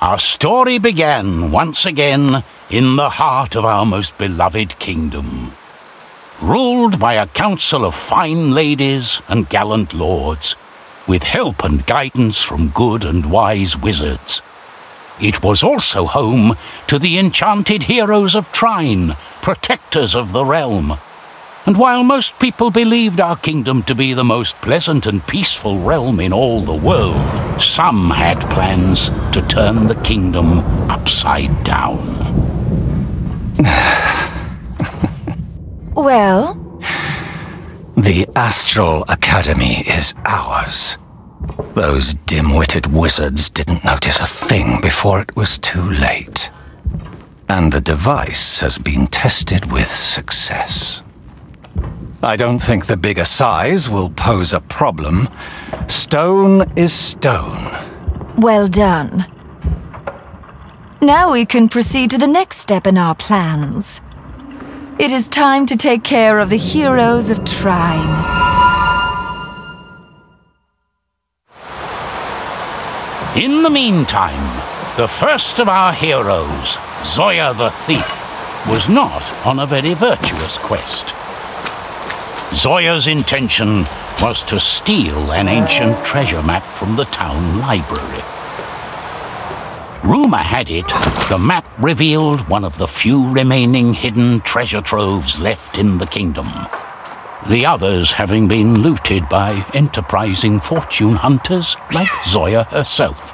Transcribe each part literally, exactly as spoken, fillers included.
Our story began once again in the heart of our most beloved kingdom. Ruled by a council of fine ladies and gallant lords, with help and guidance from good and wise wizards. It was also home to the enchanted heroes of Trine, protectors of the realm. And while most people believed our kingdom to be the most pleasant and peaceful realm in all the world, some had plans to turn the kingdom upside down. Well? The Astral Academy is ours. Those dim-witted wizards didn't notice a thing before it was too late. And the device has been tested with success. I don't think the bigger size will pose a problem. Stone is stone. Well done. Now we can proceed to the next step in our plans. It is time to take care of the heroes of Trine. In the meantime, the first of our heroes, Zoya the Thief, was not on a very virtuous quest. Zoya's intention was to steal an ancient treasure map from the town library. Rumor had it, the map revealed one of the few remaining hidden treasure troves left in the kingdom, the others having been looted by enterprising fortune hunters like Zoya herself.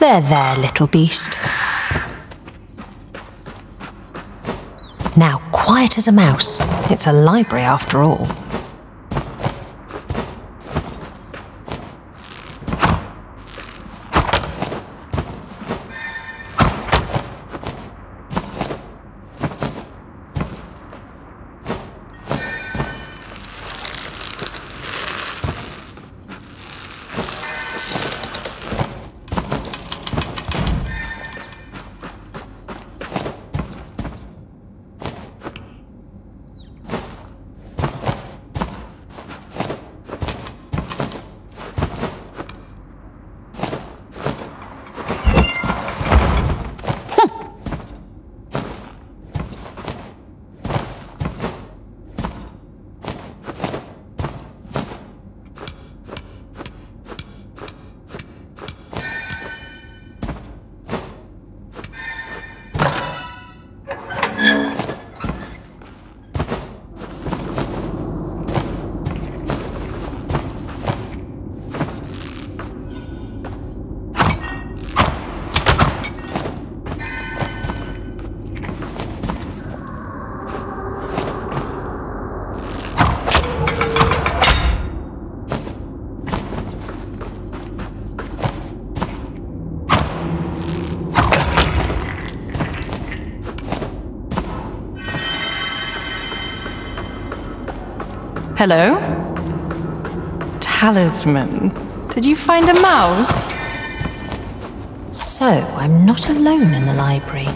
There, there, little beast. Now quiet as a mouse. It's a library after all. Hello? Talisman, did you find a mouse? So, I'm not alone in the library.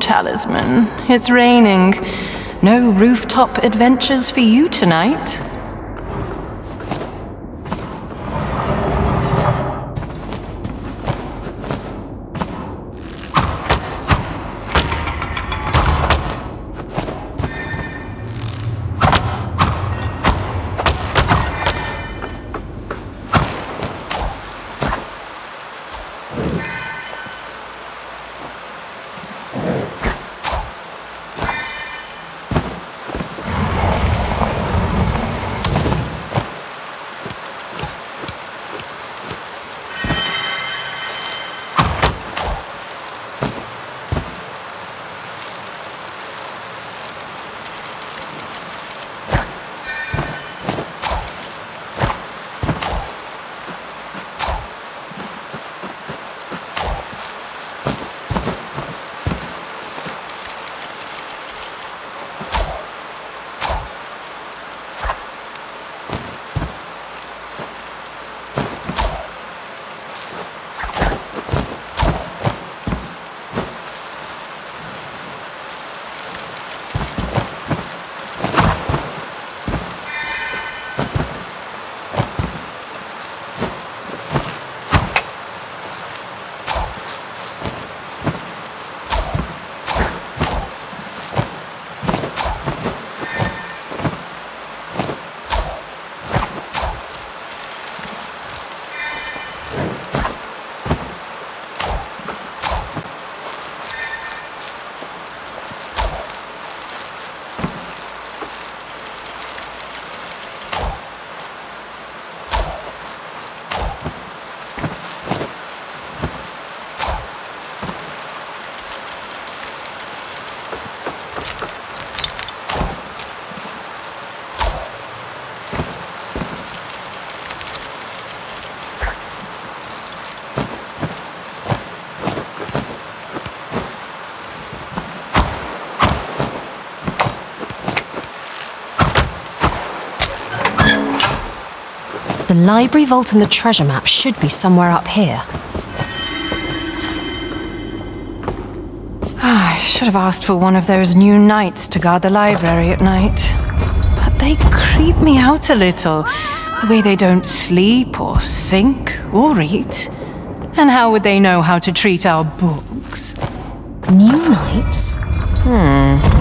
Talisman, it's raining. No rooftop adventures for you tonight. The library vault and the treasure map should be somewhere up here. I should have asked for one of those new knights to guard the library at night. But they creep me out a little. The way they don't sleep or think or eat. And how would they know how to treat our books? New knights? Hmm.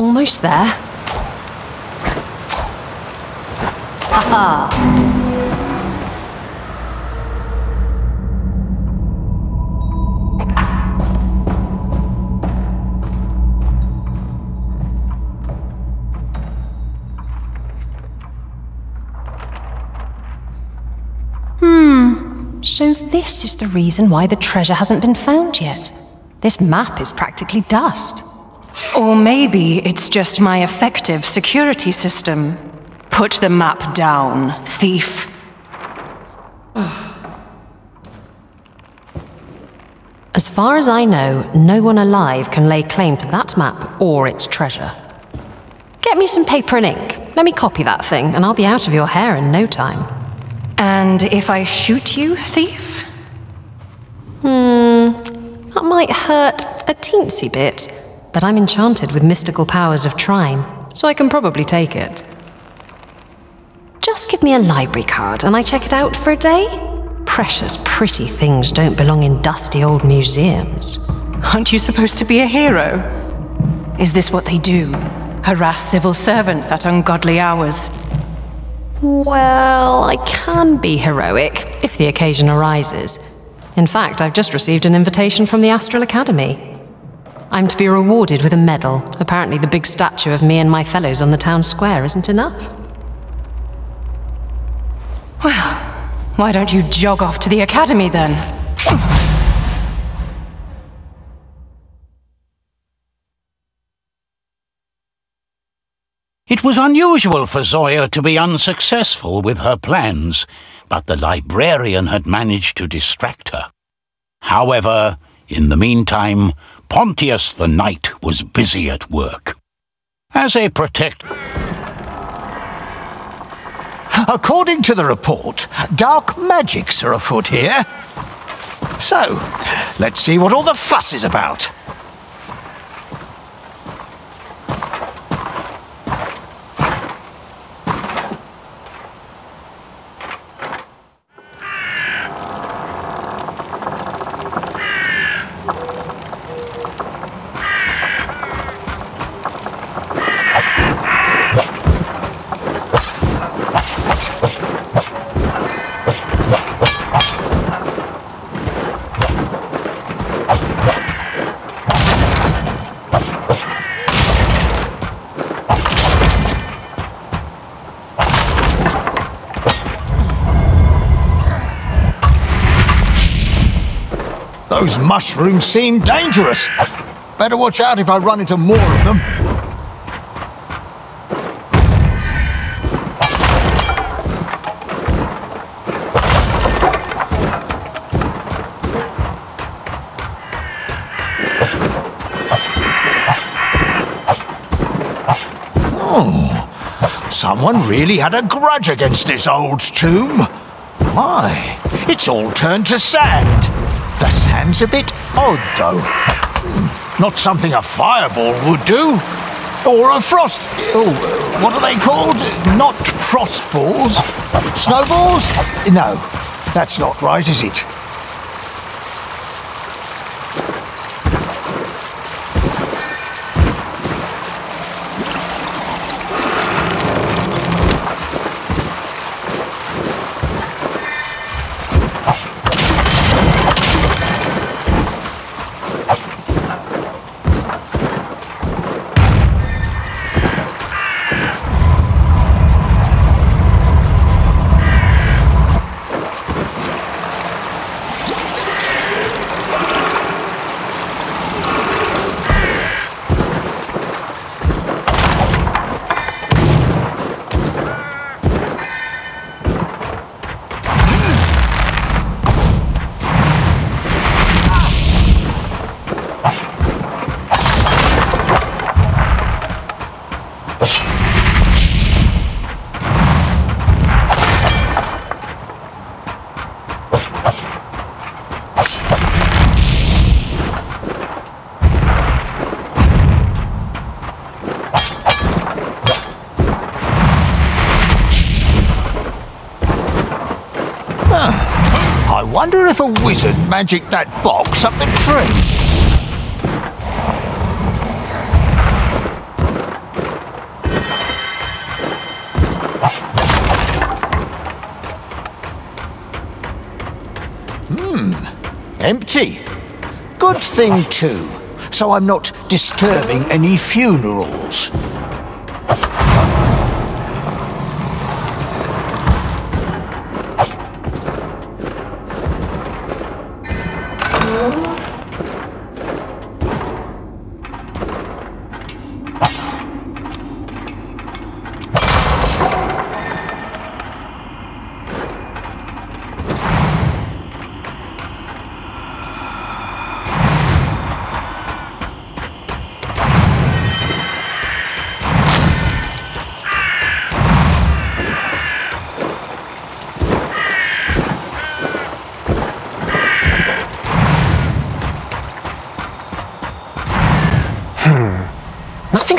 Almost there. Haha. Hmm. So this is the reason why the treasure hasn't been found yet. This map is practically dust. Or maybe it's just my effective security system. Put the map down, thief. As far as I know, no one alive can lay claim to that map or its treasure. Get me some paper and ink. Let me copy that thing, and I'll be out of your hair in no time. And if I shoot you, thief? Hmm, that might hurt a teensy bit. But I'm enchanted with mystical powers of Trine, so I can probably take it. Just give me a library card and I check it out for a day? Precious pretty things don't belong in dusty old museums. Aren't you supposed to be a hero? Is this what they do? Harass civil servants at ungodly hours? Well, I can be heroic, if the occasion arises. In fact, I've just received an invitation from the Astral Academy. I'm to be rewarded with a medal. Apparently the big statue of me and my fellows on the town square isn't enough. Well, why don't you jog off to the academy then? It was unusual for Zoya to be unsuccessful with her plans, but the librarian had managed to distract her. However, in the meantime, Pontius the Knight was busy at work. As a protector... According to the report, dark magics are afoot here. So, let's see what all the fuss is about. Those mushrooms seem dangerous. Better watch out if I run into more of them. Oh, someone really had a grudge against this old tomb. Why? It's all turned to sand. The sand's a bit odd, though. Not something a fireball would do. Or a frost... Oh, what are they called? Not frost balls. Snowballs? No, that's not right, is it? I wonder if a wizard magicked that box up the tree. Hmm, empty. Good thing too, so I'm not disturbing any funerals.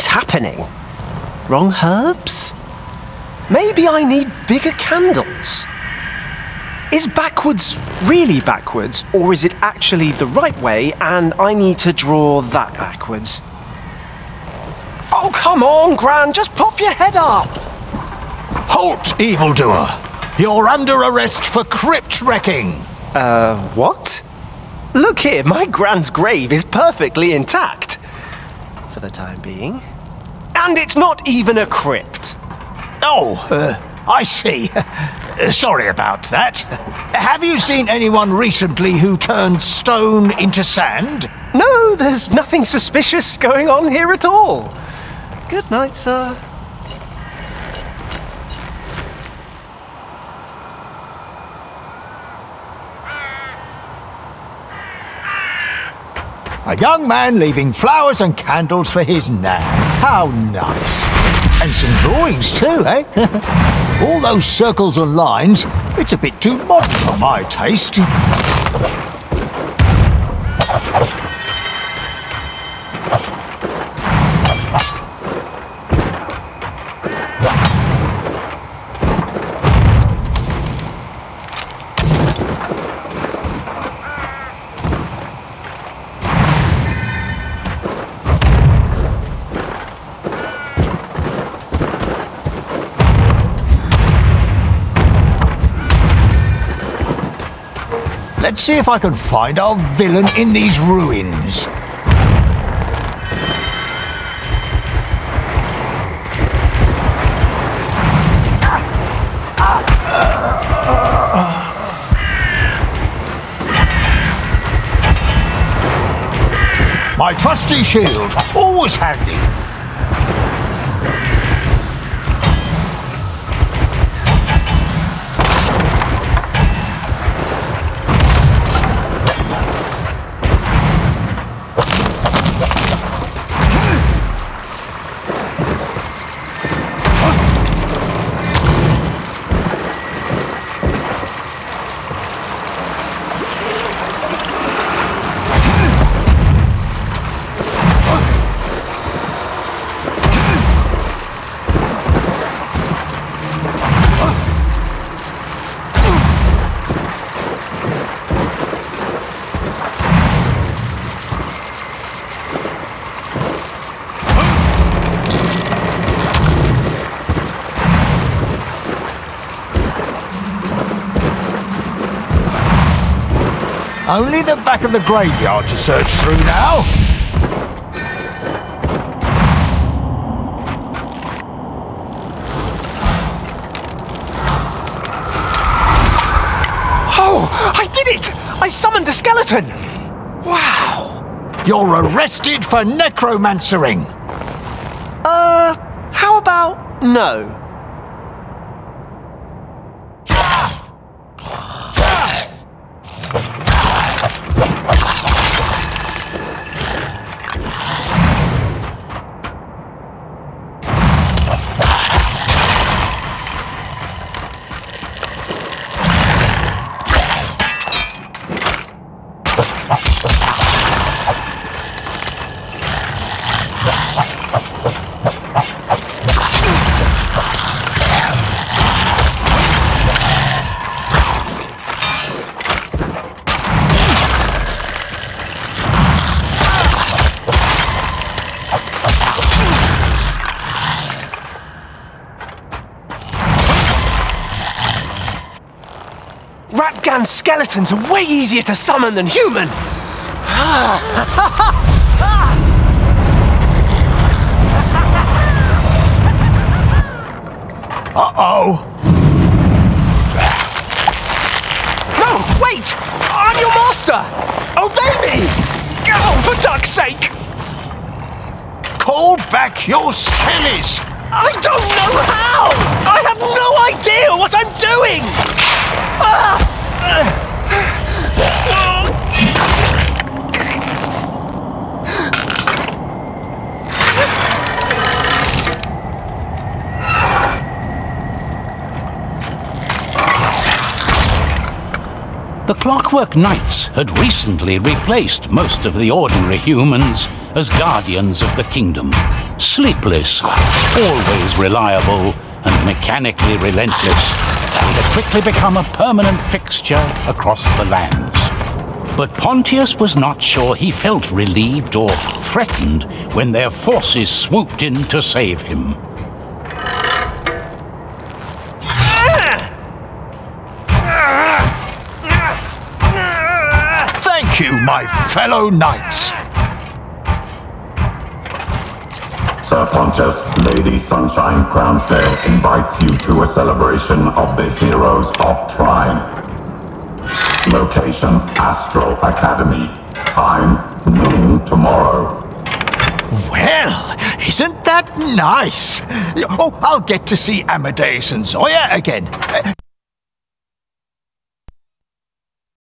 Happening? Wrong herbs? Maybe I need bigger candles. Is backwards really backwards, or is it actually the right way and I need to draw that backwards? Oh, come on, Gran, just pop your head up! Halt, evildoer! You're under arrest for crypt wrecking! Uh, what? Look here, my Gran's grave is perfectly intact. For the time being. And it's not even a crypt. Oh, uh, I see. Uh, sorry about that. Have you seen anyone recently who turned stone into sand? No, there's nothing suspicious going on here at all. Good night, sir. A young man leaving flowers and candles for his nan. How nice. And some drawings too, eh? All those circles and lines, it's a bit too modern for my taste. Let's see if I can find our villain in these ruins. My trusty shield, always handy. Only the back of the graveyard to search through now. Oh, I did it! I summoned a skeleton! Wow! You're arrested for necromancering. Uh, how about no? And skeletons are way easier to summon than human! Uh-oh! No! Wait! I'm your master! Obey me! Oh, for duck's sake! Call back your skellies! I don't know how! I have no idea what I'm doing! Ah! The Clockwork Knights had recently replaced most of the ordinary humans as guardians of the kingdom. Sleepless, always reliable, and mechanically relentless. It had quickly become a permanent fixture across the lands. But Pontius was not sure he felt relieved or threatened when their forces swooped in to save him. Thank you, my fellow knights. Sir Pontius, Lady Sunshine Crownsdale invites you to a celebration of the heroes of Trine. Location, Astral Academy. Time, noon tomorrow. Well, isn't that nice? Oh, I'll get to see Amadeus and Zoya again.